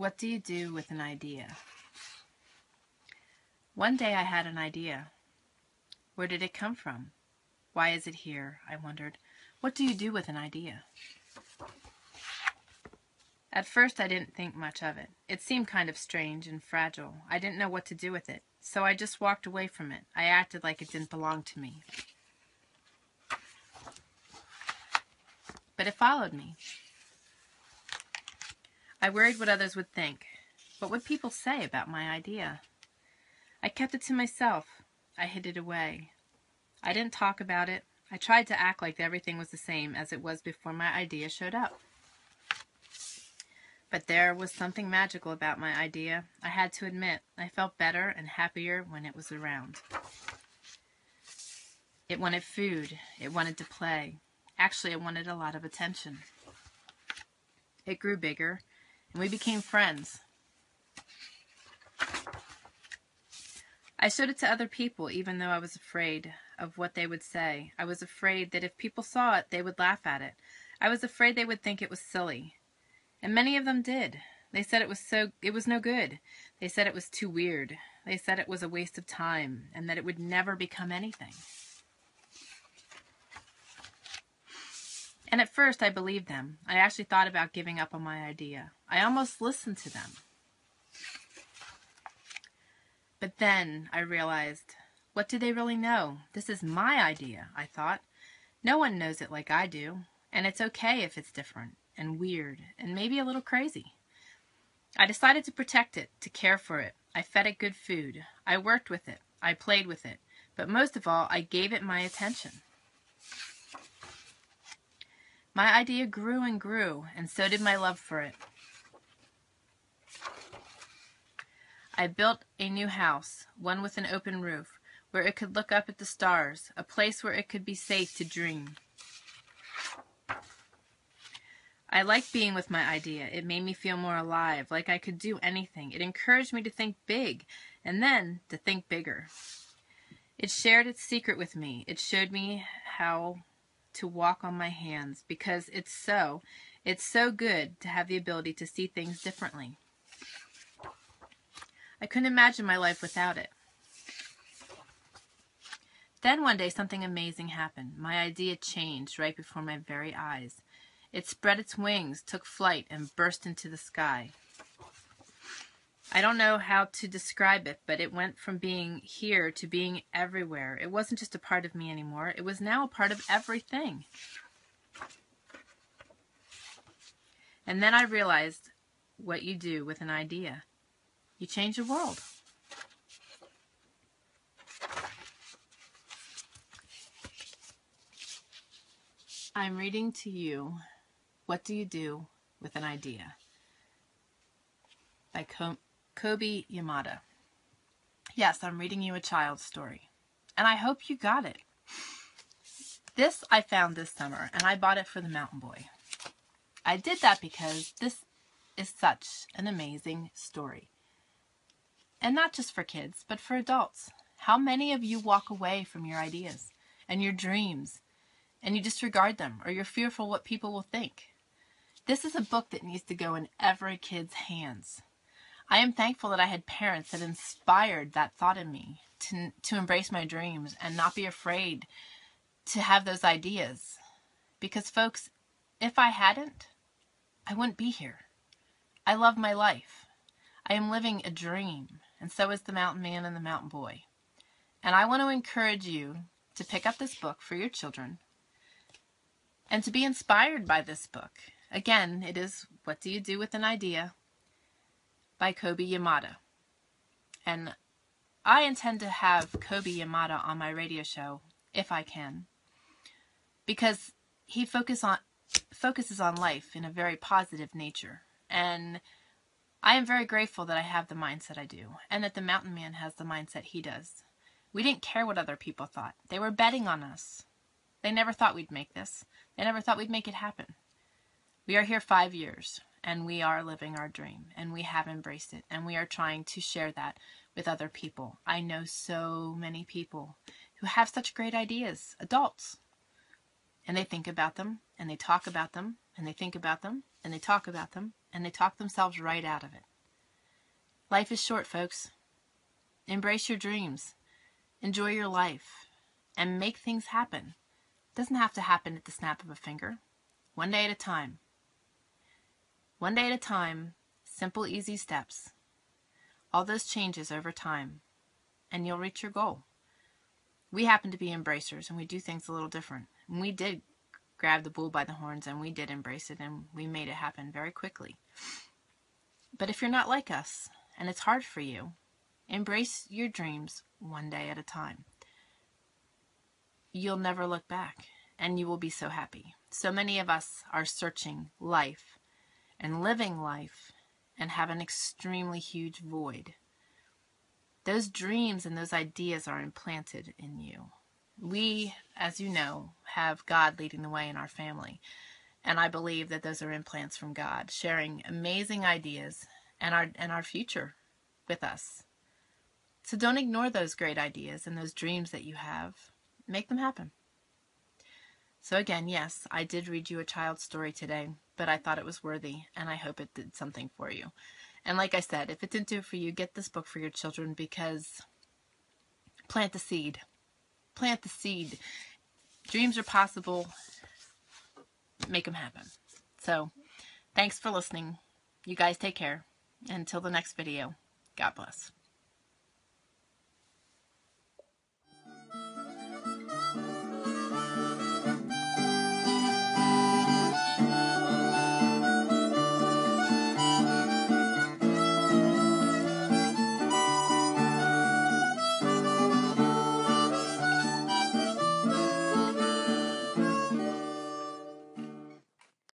What do you do with an idea? One day I had an idea. Where did it come from? Why is it here? I wondered. What do you do with an idea? At first I didn't think much of it. It seemed kind of strange and fragile. I didn't know what to do with it, so I just walked away from it. I acted like it didn't belong to me. But it followed me. I worried what others would think. What would people say about my idea? I kept it to myself. I hid it away. I didn't talk about it. I tried to act like everything was the same as it was before my idea showed up. But there was something magical about my idea. I had to admit, I felt better and happier when it was around. It wanted food. It wanted to play. Actually, it wanted a lot of attention. It grew bigger. And we became friends. I showed it to other people, even though I was afraid of what they would say. I was afraid that if people saw it, they would laugh at it. I was afraid they would think it was silly. And many of them did. They said it was no good. They said it was too weird. They said it was a waste of time and that it would never become anything. And at first I believed them. I actually thought about giving up on my idea. I almost listened to them. But then I realized, what do they really know? This is my idea, I thought. No one knows it like I do, and it's okay if it's different and weird and maybe a little crazy. I decided to protect it, to care for it. I fed it good food. I worked with it. I played with it. But most of all, I gave it my attention. My idea grew and grew, and so did my love for it. I built a new house, one with an open roof, where it could look up at the stars, a place where it could be safe to dream. I liked being with my idea. It made me feel more alive, like I could do anything. It encouraged me to think big, and then to think bigger. It shared its secret with me. It showed me how to walk on my hands, because it's so good to have the ability to see things differently. I couldn't imagine my life without it. Then one day something amazing happened. My idea changed right before my very eyes. It spread its wings, took flight, and burst into the sky. I don't know how to describe it, but it went from being here to being everywhere. It wasn't just a part of me anymore. It was now a part of everything. And then I realized what you do with an idea. You change the world. I'm reading to you, What Do You Do With an Idea? By Kobi Yamada. Yes, I'm reading you a child's story, and I hope you got it. This I found this summer, and I bought it for the mountain boy. I did that because this is such an amazing story. And not just for kids, but for adults. How many of you walk away from your ideas and your dreams, and you disregard them, or you're fearful what people will think? This is a book that needs to go in every kid's hands. I am thankful that I had parents that inspired that thought in me to embrace my dreams and not be afraid to have those ideas. Because, folks, if I hadn't, I wouldn't be here. I love my life. I am living a dream, and so is the mountain man and the mountain boy. And I want to encourage you to pick up this book for your children and to be inspired by this book. Again, it is What Do You Do With an Idea? By Kobi Yamada. And I intend to have Kobi Yamada on my radio show, if I can, because he focuses on life in a very positive nature. And I am very grateful that I have the mindset I do, and that the mountain man has the mindset he does. We didn't care what other people thought. They were betting on us. They never thought we'd make this. They never thought we'd make it happen. We are here 5 years, and we are living our dream, and we have embraced it, and we are trying to share that with other people. I know so many people who have such great ideas, adults, and they think about them, and they talk about them, and they think about them, and they talk about them, and they talk themselves right out of it. Life is short, folks. Embrace your dreams. Enjoy your life. And make things happen. It doesn't have to happen at the snap of a finger. One day at a time. One day at a time. Simple, easy steps. All those changes over time. And you'll reach your goal. We happen to be embracers, and we do things a little different. And we did grab the bull by the horns, and we did embrace it, and we made it happen very quickly. But if you're not like us, and it's hard for you, embrace your dreams one day at a time. You'll never look back, and you will be so happy. So many of us are searching life and living life and have an extremely huge void. Those dreams and those ideas are implanted in you. We, as you know, have God leading the way in our family. And I believe that those are implants from God, sharing amazing ideas and our future with us. So don't ignore those great ideas and those dreams that you have. Make them happen. So again, yes, I did read you a child's story today, but I thought it was worthy, and I hope it did something for you. And like I said, if it didn't do it for you, get this book for your children, because plant the seed. Plant the seed. Dreams are possible. Make them happen. So, thanks for listening. You guys take care. Until the next video, God bless.